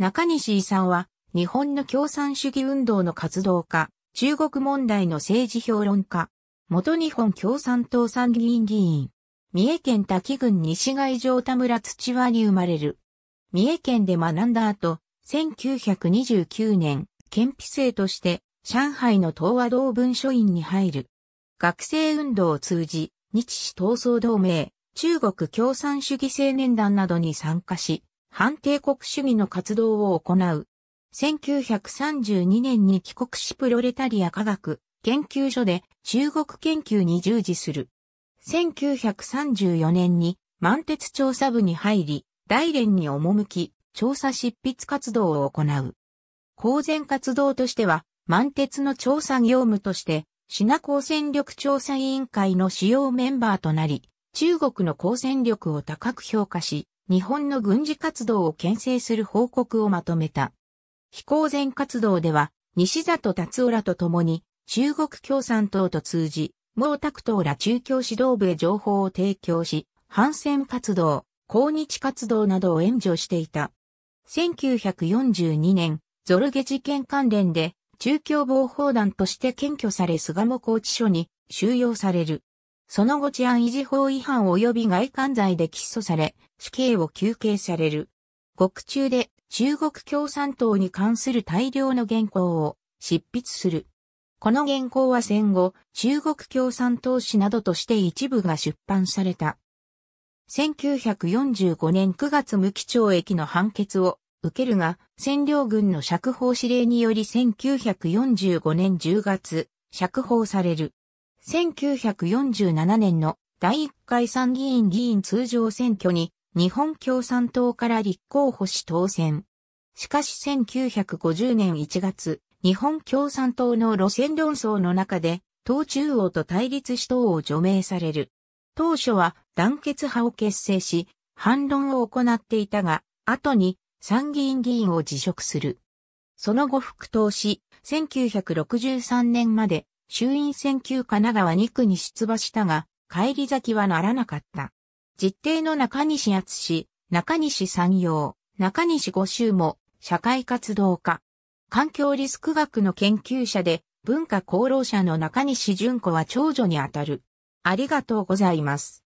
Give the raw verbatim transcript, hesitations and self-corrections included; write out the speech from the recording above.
中西功は、日本の共産主義運動の活動家、中国問題の政治評論家、元日本共産党参議院議員、三重県多気郡西海上田村土羽に生まれる。三重県で学んだ後、せんきゅうひゃくにじゅうきゅうねん、県費生として、上海の東和同文書院に入る。学生運動を通じ、日支闘争同盟、中国共産主義青年団などに参加し、反帝国主義の活動を行う。せんきゅうひゃくさんじゅうにねんに帰国しプロレタリア科学研究所で中国研究に従事する。せんきゅうひゃくさんじゅうよねんに満鉄調査部に入り、大連に赴き、調査執筆活動を行う。公然活動としては、満鉄の調査業務として、品鉱戦力調査委員会の主要メンバーとなり、中国の鉱戦力を高く評価し、日本の軍事活動を牽制する報告をまとめた。非公然活動では、西里達夫らと共に、中国共産党と通じ、毛沢東ら中共指導部へ情報を提供し、反戦活動、抗日活動などを援助していた。せんきゅうひゃくよんじゅうにねん、ゾルゲ事件関連で、中共暴報団として検挙され巣鴨拘置所に収容される。その後治安維持法違反及び外姦罪で起訴され、死刑を求刑される。獄中で中国共産党に関する大量の原稿を執筆する。この原稿は戦後、中国共産党史などとして一部が出版された。せんきゅうひゃくよんじゅうごねんくがつ無期懲役の判決を受けるが、占領軍の釈放指令によりせんきゅうひゃくよんじゅうごねんじゅうがつ、釈放される。せんきゅうひゃくよんじゅうななねんのだいいっかい参議院議員通常選挙に日本共産党から立候補し当選。しかしせんきゅうひゃくごじゅうねんいちがつ、日本共産党の路線論争の中で党中央と対立し党を除名される。当初は団結派を結成し、反論を行っていたが、後に参議院議員を辞職する。その後復党し、せんきゅうひゃくろくじゅうさんねんまで、衆院選旧神奈川に区に出馬したが、返り咲きはならなかった。実弟の中西篤、中西三陽、中西五州も社会活動家。環境リスク学の研究者で文化功労者の中西淳子は長女にあたる。ありがとうございます。